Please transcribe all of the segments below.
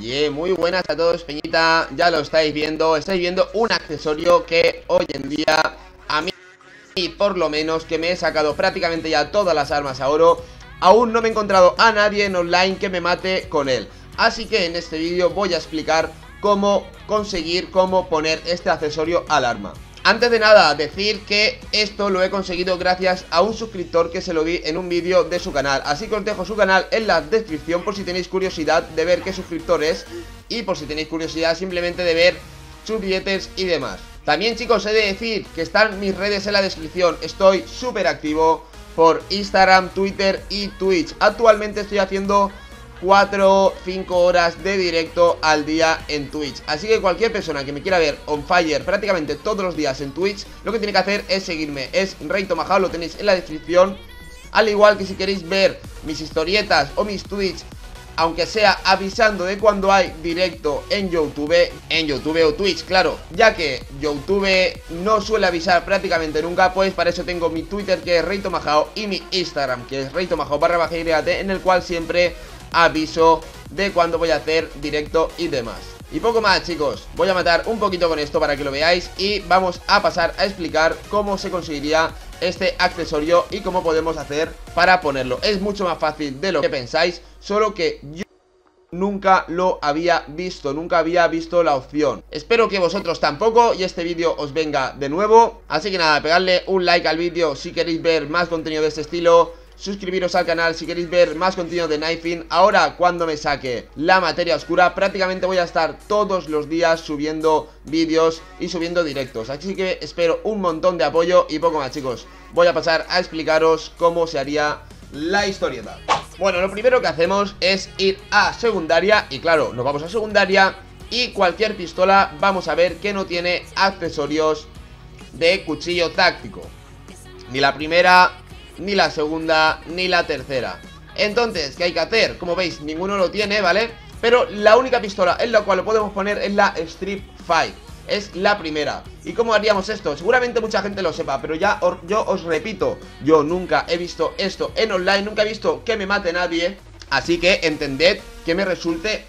Yeah, muy buenas a todos, peñita. Ya lo estáis viendo un accesorio que hoy en día a mí, y por lo menos que me he sacado prácticamente ya todas las armas a oro, aún no me he encontrado a nadie en online que me mate con él. Así que en este vídeo voy a explicar cómo conseguir, cómo poner este accesorio al arma. Antes de nada, decir que esto lo he conseguido gracias a un suscriptor que se lo vi en un vídeo de su canal. Así que os dejo su canal en la descripción por si tenéis curiosidad de ver qué suscriptor es, y por si tenéis curiosidad simplemente de ver sus billetes y demás. También, chicos, he de decir que están mis redes en la descripción. Estoy súper activo por Instagram, Twitter y Twitch. Actualmente estoy haciendo 4-5 horas de directo al día en Twitch. Así que cualquier persona que me quiera ver on fire prácticamente todos los días en Twitch, lo que tiene que hacer es seguirme. Es reytomahawk, lo tenéis en la descripción. Al igual que si queréis ver mis historietas o mis Twitch, aunque sea avisando de cuando hay directo en YouTube o Twitch, claro, ya que YouTube no suele avisar prácticamente nunca, pues para eso tengo mi Twitter, que es reytomahawk, y mi Instagram, que es reytomahawk_yt, en el cual siempre aviso de cuando voy a hacer directo y demás. Y poco más, chicos. Voy a matar un poquito con esto para que lo veáis, y vamos a pasar a explicar cómo se conseguiría este accesorio y cómo podemos hacer para ponerlo. Es mucho más fácil de lo que pensáis, solo que yo nunca lo había visto, nunca había visto la opción. Espero que vosotros tampoco, y este vídeo os venga de nuevo. Así que nada, pegadle un like al vídeo si queréis ver más contenido de este estilo. Suscribiros al canal si queréis ver más contenido de Knifing. Ahora, cuando me saque la materia oscura, prácticamente voy a estar todos los días subiendo vídeos y subiendo directos. Así que espero un montón de apoyo y poco más, chicos. Voy a pasar a explicaros cómo se haría la historieta. Bueno, lo primero que hacemos es ir a secundaria, y claro, nos vamos a secundaria y cualquier pistola vamos a ver que no tiene accesorios de cuchillo táctico. Ni la primera, ni la segunda, ni la tercera. Entonces, ¿qué hay que hacer? Como veis, ninguno lo tiene, ¿vale? Pero la única pistola en la cual lo podemos poner es la Strip 5. Es la primera. ¿Y cómo haríamos esto? Seguramente mucha gente lo sepa, pero ya yo os repito, yo nunca he visto esto en online, nunca he visto que me mate nadie, así que entended que me resulte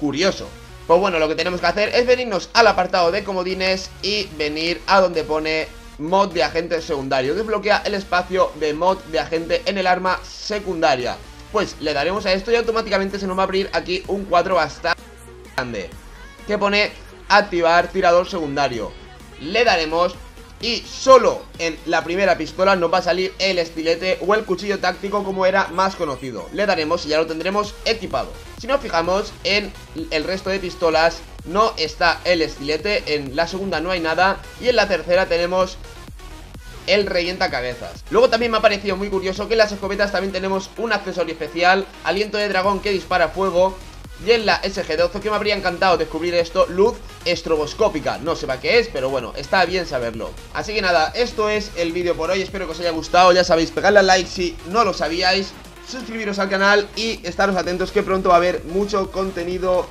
curioso. Pues bueno, lo que tenemos que hacer es venirnos al apartado de comodines y venir a donde pone Mod de agente secundario. Desbloquea el espacio de mod de agente en el arma secundaria. Pues le daremos a esto y automáticamente se nos va a abrir aquí un cuadro bastante grande que pone activar tirador secundario. Le daremos y solo en la primera pistola nos va a salir el estilete o el cuchillo táctico, como era más conocido. Le daremos y ya lo tendremos equipado. Si nos fijamos en el resto de pistolas, no está el estilete, en la segunda no hay nada, y en la tercera tenemos el revientacabezas. Luego también me ha parecido muy curioso que en las escopetas también tenemos un accesorio especial, aliento de dragón, que dispara fuego, y en la SG-12, que me habría encantado descubrir esto, luz estroboscópica. No sepa qué es, pero bueno, está bien saberlo. Así que nada, esto es el vídeo por hoy, espero que os haya gustado. Ya sabéis, pegadle al like si no lo sabíais, suscribiros al canal y estaros atentos, que pronto va a haber mucho contenido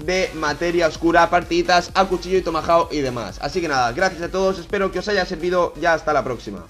de materia oscura, partiditas a cuchillo y tomahawk y demás. Así que nada, gracias a todos, espero que os haya servido, ya hasta la próxima.